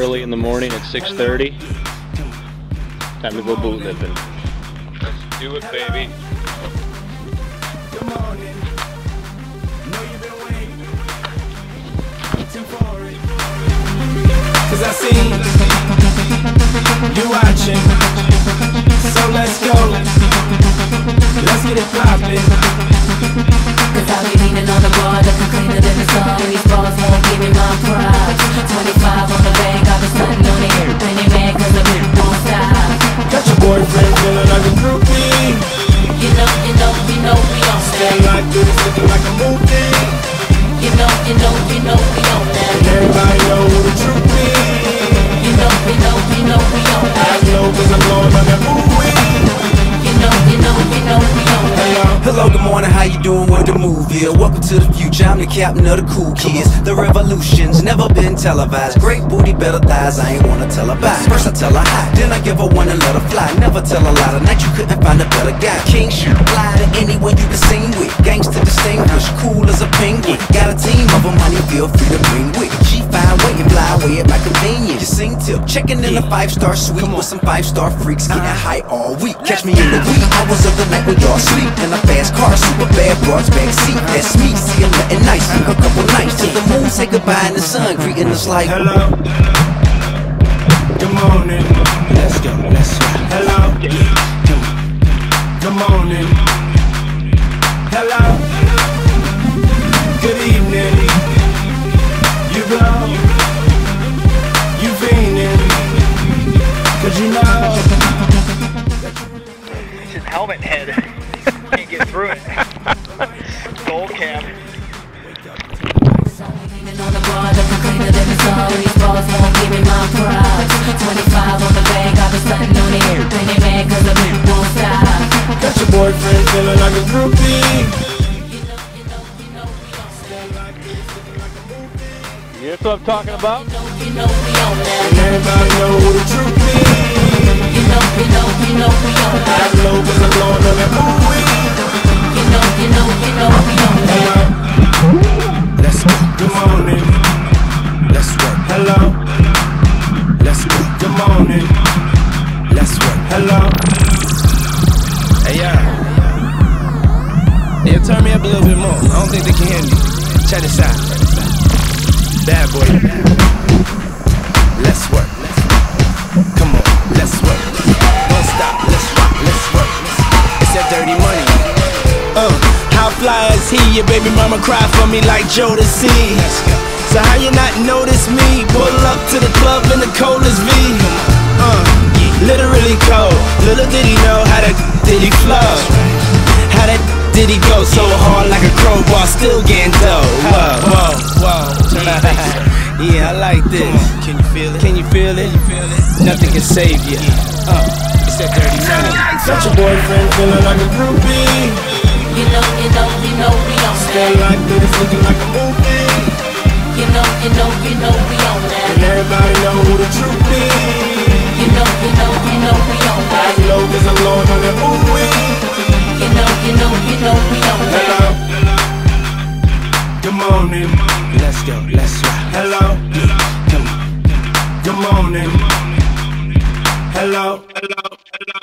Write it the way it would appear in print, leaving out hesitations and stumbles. early in the morning at 6:30. Time to go boot lipping. Let's do it, baby. Good morning. Know you've been waiting for it. 'Cause I see you watching. So let's go. Let's get it poppin'. 'Cause I'll be leaning on the bar looking cleaner than the sun. These balls won't give me my prize. 25 on the bank, I'll be stunting on it. Bring it back 'cause the beat won't stop. Got your boyfriend feeling like a groupie. You know we don't stay. Looking like this, looking like a movie. You know we don't stay. Everybody know who the truth is. You know we don't stay. I know 'cause I'm blowing on that movie. You know we don't stay. Hello, good morning, how you doing? What the move is? Welcome to the future, I'm the captain of the cool kids. The revolution's never been televised. Great booty, better thighs, I ain't wanna tell her bye. First I tell her hi, then I give her one and let her fly. Never tell a lie, tonight you couldn't find a better guy. King, shoot, fly to anyone you can sing with. Gangsta distinguish, cool as a penguin. Got a team of them, honey, feel free to bring with. G5 waiting, fly away at my convenience. You sing till checking in a 5-star suite with some 5-star freaks, getting high all week. Catch me in the wee hours of the night when y'all sleep. And I fast car, super bad broads, backseat. That's me, see I'm nothing nice. A couple nights till the moon say goodbye and the sun greeting us like hello, good morning. Let's go, let's go. Hello, good morning. Hello, good evening. You blow, you fiending, 'cause you know it's a helmet head. Can't get through it. Gold cap. On the bar, looking cleaner than the sun. These balls won't give me my prize. 25 on the bank, I'll be stunting on it. Bring it back 'cause the beat won't stop. Got your boyfriend feeling like a groupie. That's what I'm talking about. And everybody know who the truth is. You know we on that. I blow 'cause I'm blowing on that movie. You know we on that. Let's go. Good morning. Let's work. Hello. Let's go. Good morning. Let's work. Hello. Hey y'all. Hey, turn me up a little bit more. I don't think they can hear me. Check this out. Bad boy. Let's work. Come on. Let's work. Don't stop. Let's rock. Let's work. It's that dirty money. How fly is he? Your baby mama cry for me like Jodeci. So how you not notice me? Pull up to the club in the coldest V. Literally cold. Little did he know how that did he flow. How that did he go so hard like a crowbar, still getting dough. Whoa, whoa, whoa. Yeah, I like this. Can you feel it? Can you feel it? Nothing can save you. It's that dirty money. Such a boyfriend feeling like a groupie. You know we on that. Stay like this, looking like a movie. You know we on that. And everybody know who the truth is. You know we on that. I know 'cause I'm blowing on that movie. You know we on that. Hello. Good morning. Let's go, let's ride. Hello. Good morning. Hello.